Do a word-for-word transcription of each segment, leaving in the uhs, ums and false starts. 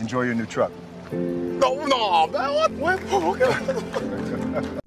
Enjoy your new truck. No, no, man, what? what?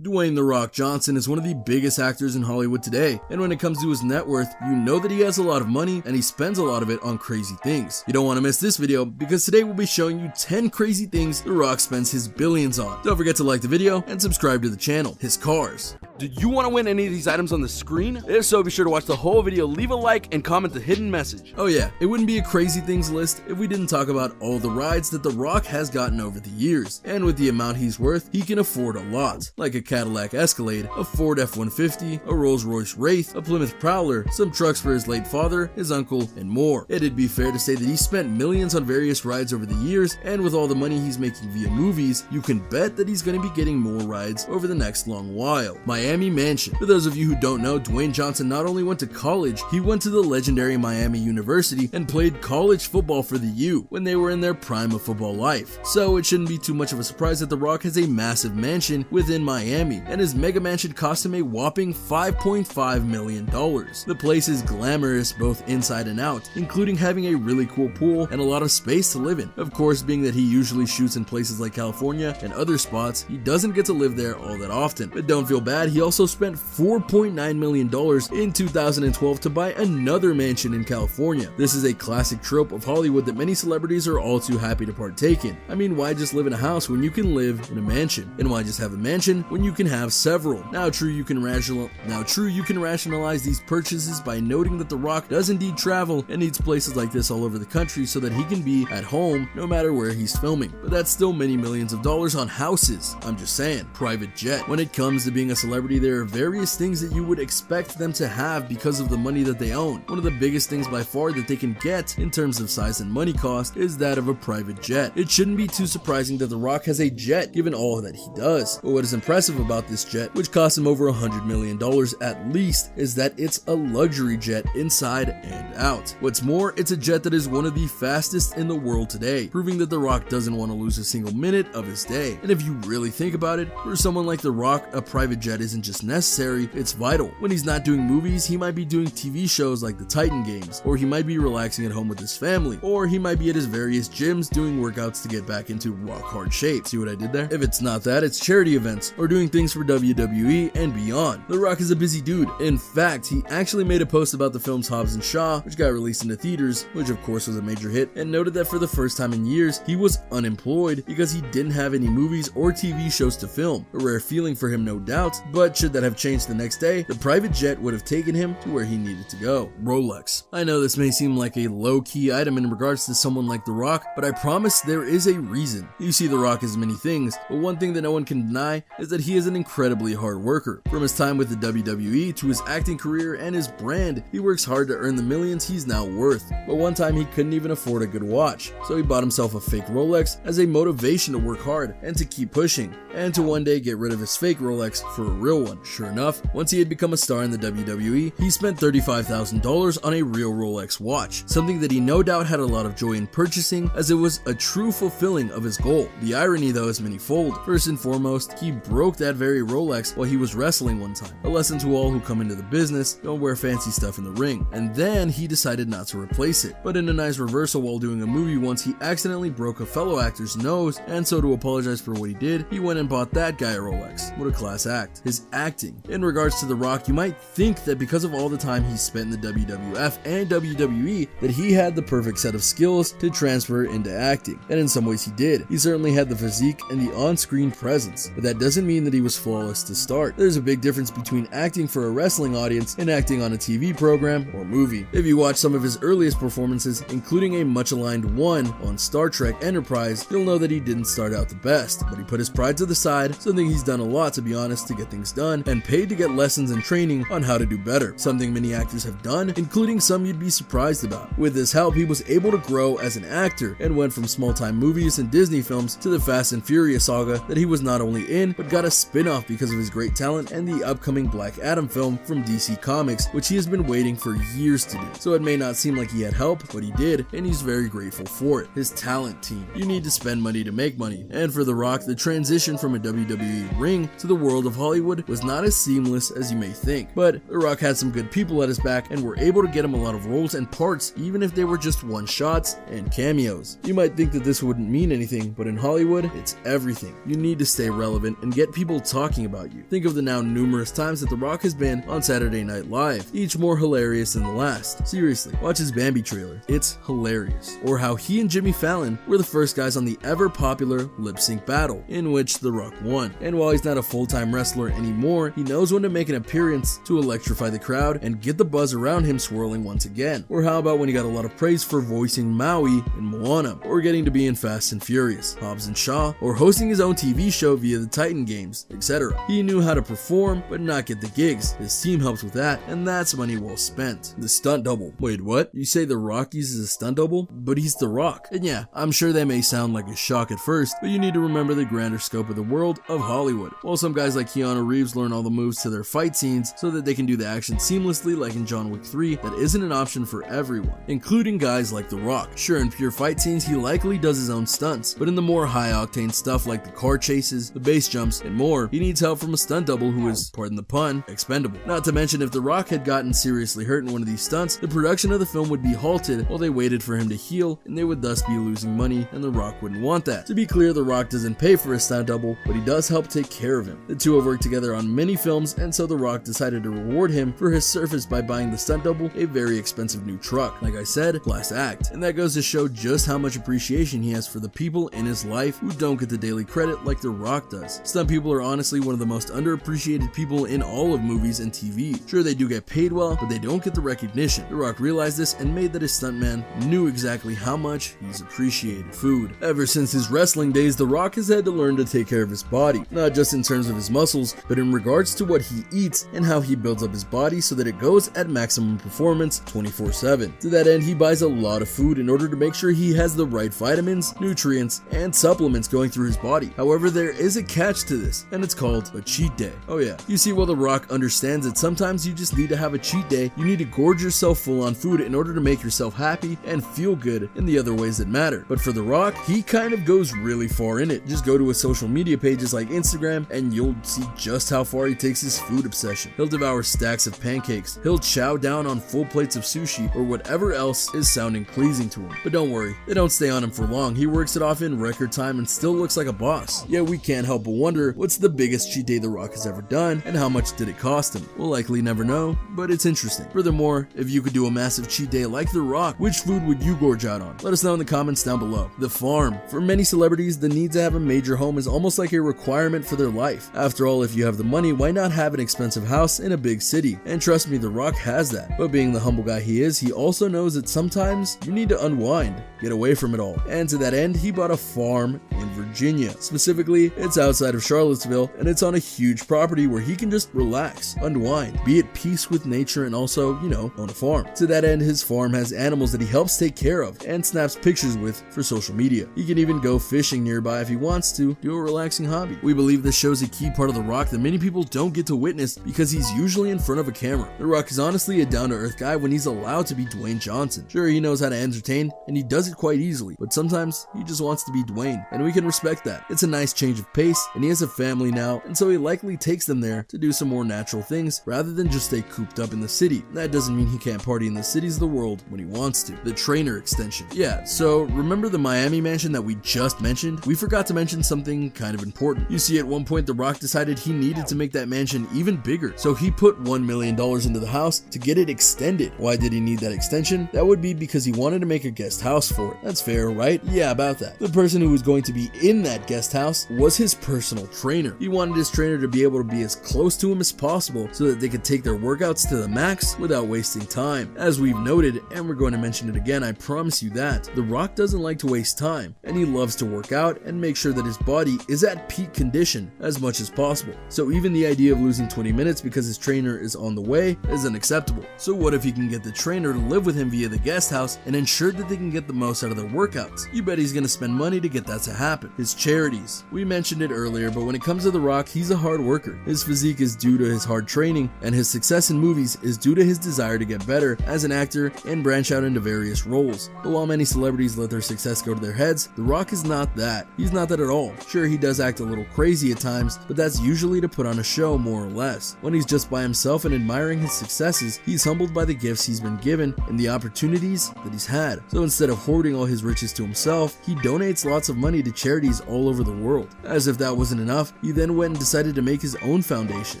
Dwayne The Rock Johnson is one of the biggest actors in Hollywood today, and when it comes to his net worth, you know that he has a lot of money and he spends a lot of it on crazy things. You don't want to miss this video, because today we'll be showing you ten crazy things The Rock spends his billions on. Don't forget to like the video and subscribe to the channel. His cars. Do you want to win any of these items on the screen? If so, be sure to watch the whole video, leave a like, and comment the hidden message. Oh yeah, it wouldn't be a crazy things list if we didn't talk about all the rides that The Rock has gotten over the years, and with the amount he's worth, he can afford a lot, like a Cadillac Escalade, a Ford F one fifty, a Rolls-Royce Wraith, a Plymouth Prowler, some trucks for his late father, his uncle, and more. It'd be fair to say that he spent millions on various rides over the years, and with all the money he's making via movies, you can bet that he's going to be getting more rides over the next long while. Miami Mansion. For those of you who don't know, Dwayne Johnson not only went to college, he went to the legendary Miami University and played college football for the U when they were in their prime of football life. So it shouldn't be too much of a surprise that The Rock has a massive mansion within Miami, and his mega mansion cost him a whopping five point five million dollars. The place is glamorous both inside and out, including having a really cool pool and a lot of space to live in. Of course, being that he usually shoots in places like California and other spots, he doesn't get to live there all that often. But don't feel bad, he also spent four point nine million dollars in two thousand twelve to buy another mansion in California. This is a classic trope of Hollywood that many celebrities are all too happy to partake in. I mean, why just live in a house when you can live in a mansion? And why just have a mansion when you can have several? Now true, you can rational- now true, you can rationalize these purchases by noting that The Rock does indeed travel and needs places like this all over the country so that he can be at home no matter where he's filming. But that's still many millions of dollars on houses. I'm just saying. Private jet. When it comes to being a celebrity, there are various things that you would expect them to have because of the money that they own. One of the biggest things by far that they can get in terms of size and money cost is that of a private jet. It shouldn't be too surprising that The Rock has a jet given all that he does. But what is impressive about this jet, which costs him over one hundred million dollars at least, is that it's a luxury jet inside and out. What's more, it's a jet that is one of the fastest in the world today, proving that The Rock doesn't want to lose a single minute of his day. And if you really think about it, for someone like The Rock, a private jet isn't just necessary, it's vital. When he's not doing movies, he might be doing T V shows like the Titan Games, or he might be relaxing at home with his family, or he might be at his various gyms doing workouts to get back into rock hard shape. See what I did there? If it's not that, it's charity events or doing things for W W E and beyond. The Rock is a busy dude. In fact, he actually made a post about the films Hobbs and Shaw, which got released into theaters, which of course was a major hit, and noted that for the first time in years, he was unemployed because he didn't have any movies or T V shows to film. A rare feeling for him, no doubt, but should that have changed the next day, the private jet would have taken him to where he needed to go. Rolex. I know this may seem like a low-key item in regards to someone like The Rock, but I promise there is a reason. You see The Rock as many things, but one thing that no one can deny is that he is an incredibly hard worker. From his time with the W W E to his acting career and his brand, he works hard to earn the millions he's now worth. But one time he couldn't even afford a good watch, so he bought himself a fake Rolex as a motivation to work hard and to keep pushing, and to one day get rid of his fake Rolex for a real one. Sure enough, once he had become a star in the W W E, he spent thirty-five thousand dollars on a real Rolex watch, something that he no doubt had a lot of joy in purchasing as it was a true fulfillment of his goal. The irony though is manyfold. First and foremost, he broke that very Rolex while he was wrestling one time. A lesson to all who come into the business, don't wear fancy stuff in the ring. And then he decided not to replace it. But in a nice reversal while doing a movie once, he accidentally broke a fellow actor's nose, and so to apologize for what he did, he went and bought that guy a Rolex. What a class act. His acting. In regards to The Rock, you might think that because of all the time he spent in the W W F and W W E, that he had the perfect set of skills to transfer into acting. And in some ways he did. He certainly had the physique and the on-screen presence, but that doesn't mean that he was flawless to start. There's a big difference between acting for a wrestling audience and acting on a T V program or movie. If you watch some of his earliest performances, including a much-aligned one on Star Trek Enterprise, you'll know that he didn't start out the best, but he put his pride to the side, something he's done a lot to be honest to get things done, and paid to get lessons and training on how to do better, something many actors have done, including some you'd be surprised about. With this help, he was able to grow as an actor and went from small-time movies and Disney films to the Fast and Furious saga that he was not only in, but got a spin-off because of his great talent and the upcoming Black Adam film from D C Comics, which he has been waiting for years to do. So it may not seem like he had help, but he did, and he's very grateful for it. His talent team. You need to spend money to make money. And for The Rock, the transition from a W W E ring to the world of Hollywood was not as seamless as you may think, but The Rock had some good people at his back and were able to get him a lot of roles and parts, even if they were just one-shots and cameos. You might think that this wouldn't mean anything, but in Hollywood, it's everything. You need to stay relevant and get people talking about you. Think of the now numerous times that The Rock has been on Saturday Night Live, each more hilarious than the last. Seriously, watch his Bambi trailer. It's hilarious. Or how he and Jimmy Fallon were the first guys on the ever-popular lip-sync battle, in which The Rock won. And while he's not a full-time wrestler anymore, he knows when to make an appearance to electrify the crowd and get the buzz around him swirling once again. Or how about when he got a lot of praise for voicing Maui in Moana, or getting to be in Fast and Furious, Hobbs and Shaw, or hosting his own T V show via the Titan Games, et cetera. He knew how to perform, but not get the gigs. His team helps with that, and that's money well spent. The stunt double. Wait, what? You say The Rock uses a stunt double? But he's The Rock. And yeah, I'm sure that may sound like a shock at first, but you need to remember the grander scope of the world of Hollywood. While some guys like Keanu Reeves learn all the moves to their fight scenes so that they can do the action seamlessly like in John Wick three, that isn't an option for everyone, including guys like The Rock. Sure, in pure fight scenes, he likely does his own stunts, but in the more high-octane stuff like the car chases, the base jumps, and more, he needs help from a stunt double who is, pardon the pun, expendable. Not to mention, if The Rock had gotten seriously hurt in one of these stunts, the production of the film would be halted while they waited for him to heal, and they would thus be losing money, and The Rock wouldn't want that. To be clear, The Rock doesn't pay for his stunt double, but he does help take care of him. The two have worked together on many films, and so The Rock decided to reward him for his service by buying the stunt double a very expensive new truck. Like I said, class act. And that goes to show just how much appreciation he has for the people in his life who don't get the daily credit like The Rock does. Stunt people are honestly one of the most underappreciated people in all of movies and T V. Sure, they do get paid well, but they don't get the recognition. The Rock realized this and made that his stuntman knew exactly how much he's appreciated. Food. Ever since his wrestling days, The Rock has had to learn to take care of his body, not just in terms of his muscles, but in regards to what he eats and how he builds up his body so that it goes at maximum performance twenty-four seven. To that end, he buys a lot of food in order to make sure he has the right vitamins, nutrients, and supplements going through his body. However, there is a catch to this, and it's called a cheat day. Oh yeah. You see, while The Rock understands that sometimes you just need to have a cheat day, you need to gorge yourself full on food in order to make yourself happy and feel good in the other ways that matter. But for The Rock, he kind of goes really far in it. Just go to his social media pages like Instagram, and you'll see just how far he takes his food obsession. He'll devour stacks of pancakes, he'll chow down on full plates of sushi, or whatever else is sounding pleasing to him. But don't worry, they don't stay on him for long. He works it off in record time and still looks like a boss. Yeah, we can't help but wonder, what's the biggest cheat day The Rock has ever done, and how much did it cost him? We'll likely never know, but it's interesting. Furthermore, if you could do a massive cheat day like The Rock, which food would you gorge out on? Let us know in the comments down below. The farm. For many celebrities, the need to have a major home is almost like a requirement for their life. After all, if you have the money, why not have an expensive house in a big city? And trust me, The Rock has that. But being the humble guy he is, he also knows that sometimes you need to unwind, get away from it all. And to that end, he bought a farm in Virginia. Specifically, it's outside of Charlottesville, and it's on a huge property where he can just relax, unwind, be at peace with nature, and also, you know, own a farm. To that end, his farm has animals that he helps take care of and snaps pictures with for social media. He can even go fishing nearby if he wants to, do a relaxing hobby. We believe this shows a key part of The Rock that many people don't get to witness because he's usually in front of a camera. The Rock is honestly a down-to-earth guy when he's allowed to be Dwayne Johnson. Sure, he knows how to entertain, and he does it quite easily, but sometimes he just wants to be Dwayne, and we can respect that. It's a nice change of pace, and he has a family now, and so he likely takes them there to do some more natural things rather than just stay cooped up in the city. That doesn't mean he can't party in the cities of the world when he wants to. The trainer extension. Yeah, so remember the Miami mansion that we just mentioned? We forgot to mention something kind of important. You see, at one point, The Rock decided he needed to make that mansion even bigger, so he put one million dollars into the house to get it extended. Why did he need that extension? That would be because he wanted to make a guest house for it. That's fair, right? Yeah, about that. The person who was going to be in that guest house was his personal trainer. He wanted his trainer to be able to be as close to him as possible so that they could take their workouts to the max without wasting time. As we've noted, and we're going to mention it again, I promise you that, The Rock doesn't like to waste time, and he loves to work out and make sure that his body is at peak condition as much as possible. So even the idea of losing twenty minutes because his trainer is on the way is unacceptable. So what if he can get the trainer to live with him via the guest house and ensure that they can get the most out of their workouts? You bet he's going to spend money to get that to happen. His charities. We mentioned it earlier, but when it comes to The Rock, he's a hard worker. His physique is due to his hard training, and his success in movies is due to his desire to get better as an actor and branch out into various roles. But while many celebrities let their success go to their heads, The Rock is not that. He's not that at all. Sure, he does act a little crazy at times, but that's usually to put on a show, more or less. When he's just by himself and admiring his successes, he's humbled by the gifts he's been given and the opportunities that he's had. So instead of hoarding all his riches to himself, he donates lots of money to charities all over the world. As if that wasn't enough, he then went and decided to make his own foundation,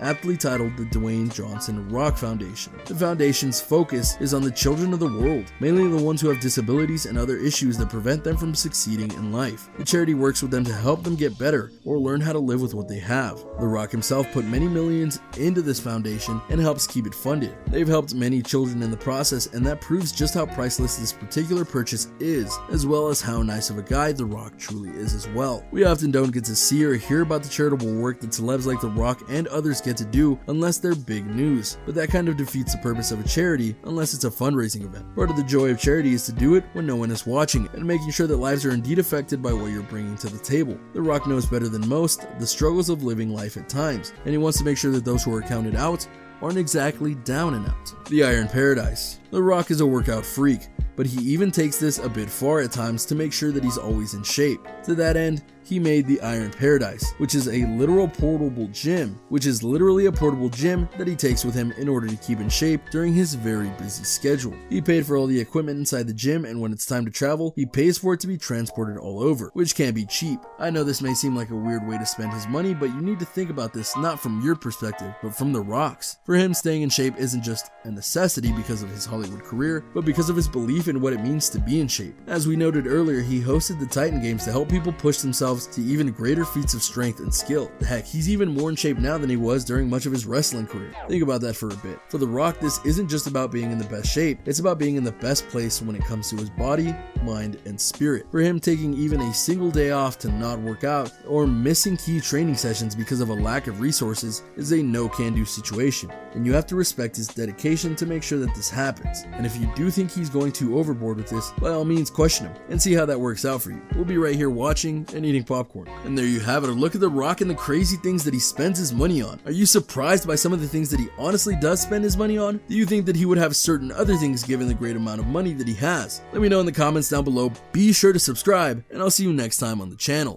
aptly titled the Dwayne Johnson Rock Foundation. The foundation's focus is on the children of the world, mainly the ones who have disabilities and other issues that prevent them from succeeding in life. The charity works with them to help them get better or learn how to live with what they have. The Rock himself put many millions into this foundation and helps keep it funded. They've helped many children in the process, and that proves just how priceless this particular purchase is, as well as how nice of a guy The Rock truly is as well. We often don't get to see or hear about the charitable work that celebs like The Rock and others get to do unless they're big news, but that kind of defeats the purpose of a charity unless it's a fundraising event. Part of the joy of charity is to do it when no one is watching and making sure that lives are indeed affected by what you're bringing to the table. The Rock knows better than most the struggles of living life at times, and he wants to make sure that those who are counted out aren't exactly down and out. The Iron Paradise. The Rock is a workout freak, but he even takes this a bit far at times to make sure that he's always in shape. To that end, he made the Iron Paradise, which is a literal portable gym, which is literally a portable gym that he takes with him in order to keep in shape during his very busy schedule. He paid for all the equipment inside the gym, and when it's time to travel, he pays for it to be transported all over, which can be cheap. I know this may seem like a weird way to spend his money, but you need to think about this not from your perspective, but from The Rock's. For him, staying in shape isn't just a necessity because of his Hollywood career, but because of his belief in what it means to be in shape. As we noted earlier, he hosted the Titan Games to help people push themselves to even greater feats of strength and skill. Heck, he's even more in shape now than he was during much of his wrestling career. Think about that for a bit. For The Rock, this isn't just about being in the best shape, it's about being in the best place when it comes to his body, mind, and spirit. For him, taking even a single day off to not work out or missing key training sessions because of a lack of resources is a no-can-do situation, and you have to respect his dedication to make sure that this happens. And if you do think he's going too overboard with this, by all means question him and see how that works out for you. We'll be right here watching and eating popcorn. And there you have it, a look at The Rock and the crazy things that he spends his money on. Are you surprised by some of the things that he honestly does spend his money on? Do you think that he would have certain other things given the great amount of money that he has? Let me know in the comments down below. Be sure to subscribe, and I'll see you next time on the channel.